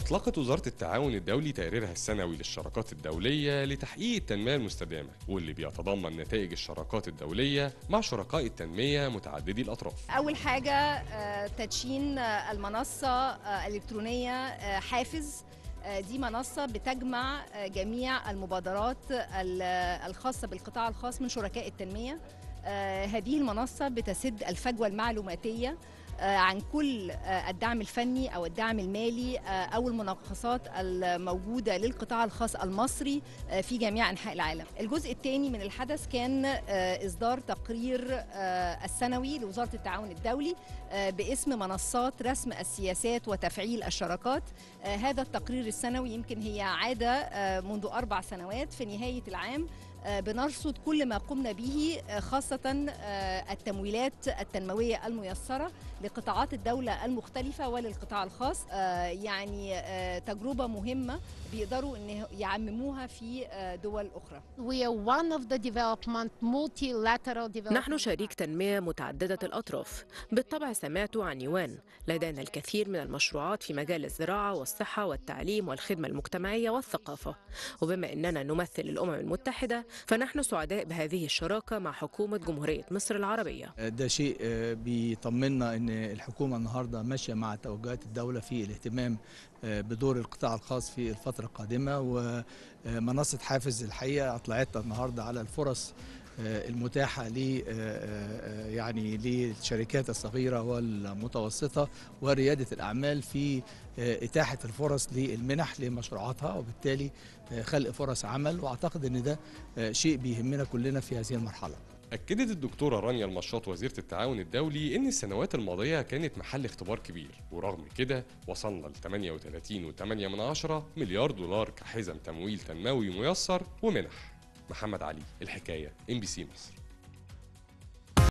أطلقت وزارة التعاون الدولي تقريرها السنوي للشراكات الدولية لتحقيق التنمية المستدامة، واللي بيتضمن نتائج الشراكات الدولية مع شركاء التنمية متعددي الأطراف. أول حاجة تدشين المنصة الإلكترونية حافز، دي منصة بتجمع جميع المبادرات الخاصة بالقطاع الخاص من شركاء التنمية. هذه المنصة بتسد الفجوة المعلوماتية عن كل الدعم الفني أو الدعم المالي أو المناقصات الموجودة للقطاع الخاص المصري في جميع أنحاء العالم. الجزء الثاني من الحدث كان إصدار تقرير السنوي لوزارة التعاون الدولي باسم منصات رسم السياسات وتفعيل الشراكات. هذا التقرير السنوي يمكن هي عادة منذ 4 سنوات، في نهاية العام بنرصد كل ما قمنا به، خاصة التمويلات التنموية الميسرة لقطاعات الدولة المختلفة وللقطاع الخاص. يعني تجربة مهمة بيقدروا إن يعمموها في دول أخرى. نحن شريك تنمية متعددة الأطراف. بالطبع سمعت عن يوان، لدينا الكثير من المشروعات في مجال الزراعة والصحة والتعليم والخدمة المجتمعية والثقافة، وبما أننا نمثل الأمم المتحدة فنحن سعداء بهذه الشراكة مع حكومة جمهورية مصر العربية. ده شيء بيطمنا أن الحكومة النهاردة ماشية مع توجهات الدولة في الاهتمام بدور القطاع الخاص في الفترة القادمة، ومنصة حافز الحقيقة أطلعتنا النهاردة على الفرص المتاحة للشركات الصغيرة والمتوسطة وريادة الأعمال في إتاحة الفرص للمنح لمشروعاتها، وبالتالي خلق فرص عمل، وأعتقد أن ده شيء بيهمنا كلنا في هذه المرحلة. أكدت الدكتورة رانيا المشاط وزيرة التعاون الدولي إن السنوات الماضية كانت محل اختبار كبير، ورغم كده وصلنا ل 38.8 مليار دولار كحزم تمويل تنموي ميسر ومنح. محمد علي، الحكاية، إم بي سي مصر.